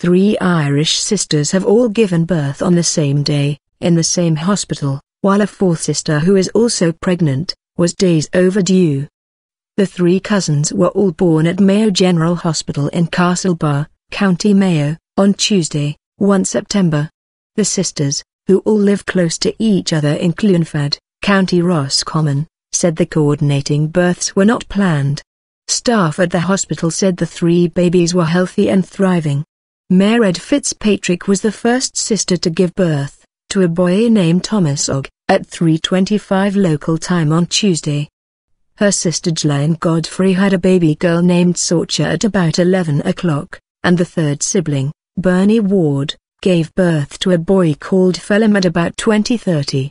Three Irish sisters have all given birth on the same day, in the same hospital, while a fourth sister who is also pregnant, was days overdue. The three cousins were all born at Mayo General Hospital in Castlebar, County Mayo, on Tuesday, 1 September. The sisters, who all live close to each other in Cloonfad, County Roscommon, said the coordinating births were not planned. Staff at the hospital said the three babies were healthy and thriving. Mairead FitzPatrick was the first sister to give birth, to a boy named Thomas Óg, at 3:25 local time on Tuesday. Her sister Joeline Godfrey had a baby girl named Sorcha at about 11 o'clock, and the third sibling, Bernie Ward, gave birth to a boy called Phelim at about 20:30.